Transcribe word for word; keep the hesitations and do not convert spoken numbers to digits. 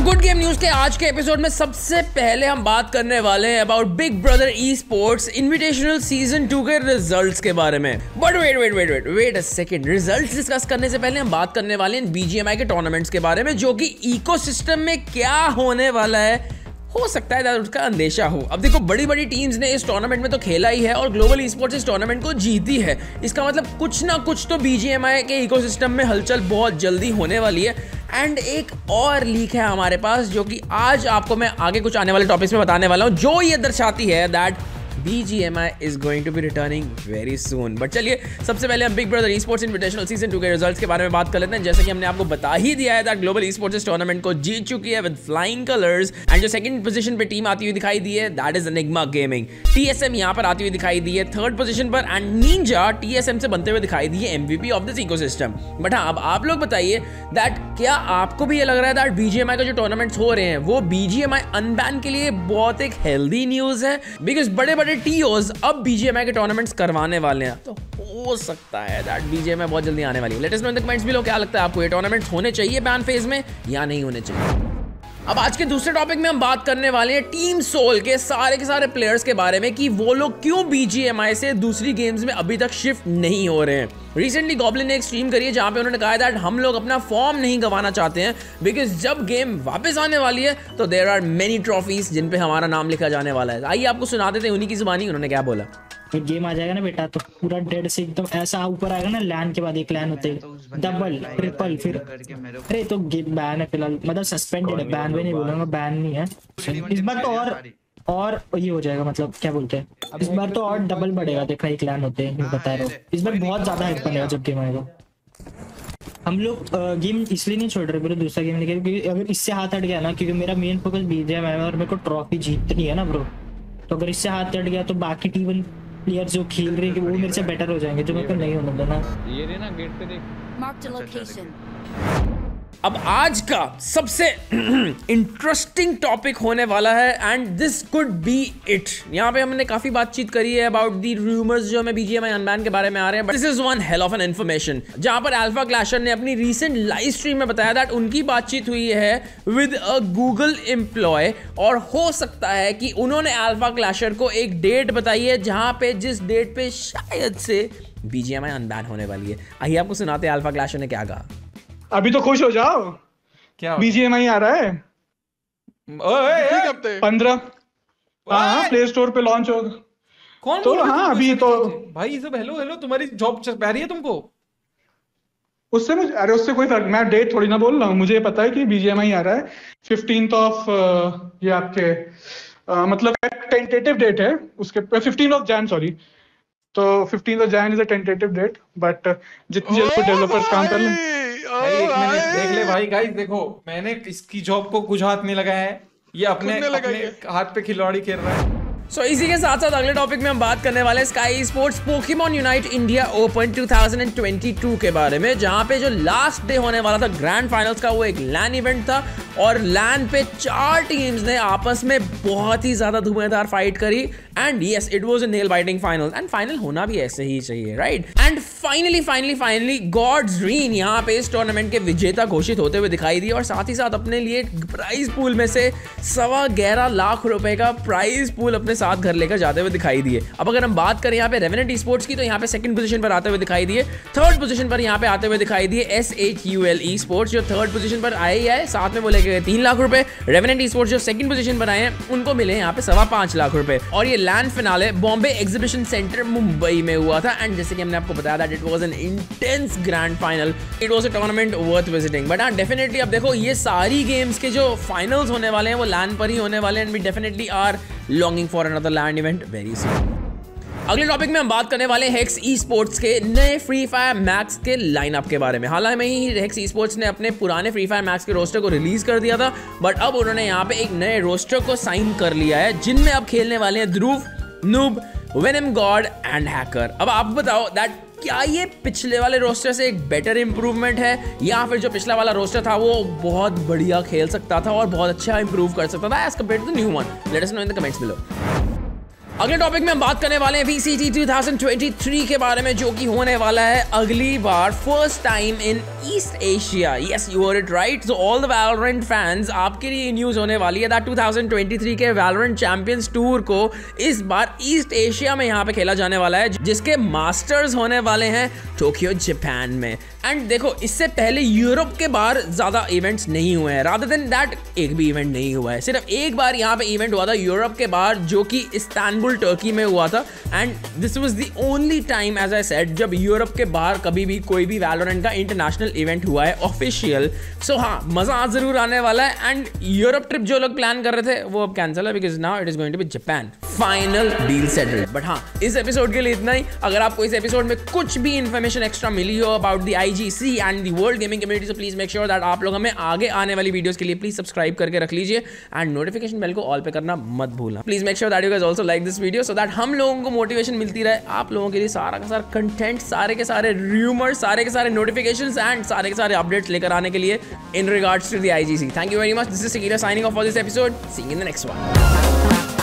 दोस्तों good game news के आज के एपिसोड में सबसे पहले हम बात करने वाले हैं about big brother esports invitational season two के रिजल्ट्स के बारे में। But wait wait wait wait wait a second, results discuss करने से पहले हम बात करने वाले हैं बीजीएमआई के टूर्नामेंट्स के बारे में, जो कि इकोसिस्टम में क्या होने वाला है हो सकता है उसका अंदेशा हो। अब देखो, बड़ी बड़ी टीम्स ने इस टूर्नामेंट में तो खेला ही है और ग्लोबल ईस्पोर्ट्स इस टूर्नामेंट को जीती है। इसका मतलब कुछ ना कुछ तो बीजीएमआई के इकोसिस्टम में हलचल बहुत जल्दी होने वाली है। एंड एक और लीक है हमारे पास, जो कि आज आपको मैं आगे कुछ आने वाले टॉपिक्स में बताने वाला हूँ, जो ये दर्शाती है that B G M I is going to be returning very soon। But चलिए सबसे पहले हम big brother esports invitational season two के रिजल्ट्स के बारे में बात कर लेते हैं। जैसे कि हमने आपको बता ही दिया है दैट ग्लोबल esports इस टूर्नामेंट को जीत चुकी है विद फ्लाइंग कलर्स। एंड जो सेकंड पोजीशन पे टीम आती हुई दिखाई दी है that is enigma gaming. TSM यहाँ पर आती हुई दिखाई दी है थर्ड पोजीशन पर एंड निंजा टीएसएम से बनते हुए दिखाई दी है MVP of this ecosystem. But हाँ, अब आप लोग बताइए दैट क्या आपको भी ये लग रहा है दैट बीजीएमआई का जो टूर्नामेंट्स हो रहे हैं वो बीजीएमआई अनबैन के लिए बहुत एक हेल्दी न्यूज है, बिकॉज बड़े बड़े टीओज अब बीजीएमआई के टूर्नामेंट्स करवाने वाले हैं। तो हो सकता है दैट बीजीएमआई बहुत जल्दी आने वाली है। Let us know in the comments below, क्या लगता है आपको ये टूर्नामेंट्स होने चाहिए बैन फेज में या नहीं होने चाहिए। अब आज के दूसरे टॉपिक में हम बात करने वाले हैं टीम सोल के सारे के सारे प्लेयर्स के बारे में कि वो लोग क्यों बीजीएमआई से दूसरी गेम्स में अभी तक शिफ्ट नहीं हो रहे हैं। रिसेंटली गॉब्लिन ने एक स्ट्रीम करी है जहाँ पे उन्होंने कहा दैट हम लोग अपना फॉर्म नहीं गंवाना चाहते हैं, बिकॉज जब गेम वापस आने वाली है तो देयर आर मेनी ट्रॉफीज जिन पे हमारा नाम लिखा जाने वाला है। आइए आपको सुनाते थे उन्हीं की जुबानी उन्होंने क्या बोला। गेम आ जाएगा ना बेटा तो पूरा डेड से एकदम ऐसा ऊपर आएगा ना, लैन के बाद एक लैन होते हैं डबल ट्रिपल फिर अरे तो गेम बैन है फिलहाल, मतलब सस्पेंडेड है, बैन भी नहीं बोलूंगा, बैन नहीं है इस बार तो। और और ये हो जाएगा, मतलब क्या बोलते हैं इस बार तो और डबल बढ़ेगा, देखा एक लैन होते हैं बता रहा हूँ इस बार बहुत ज्यादा हेल्प बनेगा जब गेम आएगा। हम लोग गेम इसलिए नहीं छोड़ रहे दूसरा गेम लेके, क्योंकि अगर इससे हाथ हट गया ना, क्योंकि मेरा मेन फोकस बीजीएमआई है और मेरे को ट्रॉफी जीतनी है ना ब्रो, तो अगर इससे हाथ हट गया तो बाकी टीम प्लेयर जो खेल रहे हैं वो मेरे से बेटर हो जाएंगे, जो मेरे को नहीं होने देना। ये रे ना गेट पे देख मार्क द लोकेशन। अब आज का सबसे इंटरेस्टिंग टॉपिक होने वाला है and this could be it. यहाँ पे हमने काफी बातचीत करी है अबाउट दी रूमर्स जो हमें बीजीएमआई अनबैन के बारे में आ रहे हैं, but this is one hell of an information जहाँ पर अल्फा क्लैशर ने अपनी रीसेंट लाइव स्ट्रीम में बताया दैट उनकी बातचीत हुई है विद अ गूगल एम्प्लॉय और हो सकता है कि उन्होंने अल्फा क्लैशर को एक डेट बताई है जहाँ पे जिस डेट पे शायद से बीजीएमआई अनबैन होने वाली है। आइए आपको सुनाते हैं अल्फा क्लैशर ने क्या कहा। अभी तो खुश हो जाओ, क्या बीजीएमआई आ रहा है पंद्रह, हाँ प्ले स्टोर पे लॉन्च होगा। कौन तो हाँ अभी तो भाई सब हेलो हेलो तुम्हारी जॉब आ रही है तुमको उससे मुझे, अरे उससे कोई फर्क, मैं डेट थोड़ी ना बोल रहा हूँ, मुझे पता है कि बीजीएमआई आ रहा है फिफ्टींथ ऑफ ये आपके आ, मतलब टेंटेटिव डेट है उसके फिफ्टींथ ऑफ जैन सॉरी तो fifteenth of Jan is a tentative date but जितनी जल्द डेवलपर्स काम कर लें। भाई एक मिनट देख ले भाई, गाइस देखो मैंने इसकी जॉब को कुछ हाथ नहीं लगाया है, ये अपने, अपने हाथ पे खिलवाड़ी खेल रहा है। सो so, इसी के साथ साथ अगले टॉपिक में हम बात करने वाले हैं Sky Sports Pokemon Unite India Open two thousand twenty two के बारे में, जहाँ पे जो लास्ट डे होने वाला था ग्रैंड फाइनल्स का वो एक लैन इवेंट था और लैन पे चार टीम्स ने आपस में बहुत ही ज़्यादा धुआंधार फाइट करी and yes it was a nail biting final and final होना भी ऐसे ही चाहिए right. And finally finally finally God's rain यहाँ पे इस टूर्नामेंट के विजेता घोषित होते हुए दिखाई दी और साथ ही साथ अपने लिए प्राइज पूल में से सवा ग्यारह लाख रुपए का प्राइज पूल अपने साथ घर लेकर जाते हुए दिखाई दिए। अब अगर हम बात करें यहाँ पे रेवेनेंट ईस्पोर्ट्स की तो यहाँ पे सेकंड पोजीशन पर आते हुए दिखाई दिए, थर्ड पोजीशन पर यहाँ पे आते हुए दिखाई दिए S H U L esports जो थर्ड पोजीशन पर आए हैं, साथ में वो लेके गए तीन लाख रुपए। रेवेनेंट ईस्पोर्ट्स जो सेकंड पोजीशन पर आए हैं उनको मिले यहाँ पे सवा पांच लाख रुपए और ये LAN finale Bombay exhibition centre Mumbai में हुआ था। एंड जैसे कि हमने आपको बताया that it was an intense grand final, it was a tournament worth visiting. But हाँ डेफिनेटली अब देखो ये सारी गेम्स के जो फाइनल्स होने वाले हैं वो लैंड पर ही होने वाले हैं and we definitely are longing for another LAN event very soon. अगले टॉपिक में हम बात करने वाले हेक्स ईस्पोर्ट्स के नए फ्री फायर मैक्स के लाइनअप के बारे में। हालांकि में ही हेक्स ईस्पोर्ट्स ने अपने पुराने फ्री फायर मैक्स के रोस्टर को रिलीज कर दिया था बट अब उन्होंने यहाँ पे एक नए रोस्टर को साइन कर लिया है जिनमें अब खेलने वाले हैं Dhruv, Noob, Venom God and Hacker. अब आप बताओ दैट क्या ये पिछले वाले रोस्टर से एक बेटर इंप्रूवमेंट है या फिर जो पिछला वाला रोस्टर था वो बहुत बढ़िया खेल सकता था और बहुत अच्छा इंप्रूव कर सकता था as compare to new one. Let us know in the comments below. अगले टॉपिक में हम बात करने वाले हैं वीसीटी दो हज़ार तेईस के बारे में, जो कि होने वाला है अगली बार first time in East Asia. Yes, you heard it right. So all the Valorant fans, आपके लिए न्यूज़ होने वाली है दैट दो हज़ार तेईस के वैलोरेंट चैंपियंस टूर को इस बार ईस्ट एशिया में यहाँ पे खेला जाने वाला है, जिसके मास्टर्स होने वाले हैं टोक्यो जापान में। एंड देखो, इससे पहले यूरोप के बाहर ज़्यादा इवेंट्स नहीं हुए हैं, रादर देन दैट एक भी इवेंट नहीं हुआ है। सिर्फ एक बार यहाँ पे इवेंट हुआ था यूरोप के बाहर, जो कि इस्तांबुल टर्की में हुआ था। And this was the only time, as I said, जब यूरोप के बाहर कभी भी कोई भी वैलोरेंट का इंटरनेशनल इवेंट हुआ है ऑफिशियल। सो हाँ, मज़ा ज़रूर आने वाला है। एंड यूरोप ट्रिप जो लोग प्लान कर रहे थे वो अब कैंसिल है, because now it is going to be Japan. Final deal settled. But हाँ, इस एपिसोड के लिए इतना ही। अगर आपको इस एपिसोड में कुछ भी इन्फॉर्मेशन एक्स्ट्रा मिली हो about the IGC and the world gaming community, so please make sure that आप लोग हमें आगे आने वाली वीडियोस के लिए प्लीज़ सब्सक्राइब करके रख लीजिए एंड नोटिफिकेशन बेल को ऑल पे करना मत भूलना। Please make sure that you guys also like this video so that हम लोगों को मोटिवेशन मिलती रहे। आप लोगों के लिए सारा का सारा कंटेंट, सारे के सारे रूमर्स, सारे के सारे नोटिफिकेशन एंड सारे के सारे अपडेट्स लेकर आने के लिए in regards to the IGC. Thank you very much. This is signing off for this episode. See you in the next one.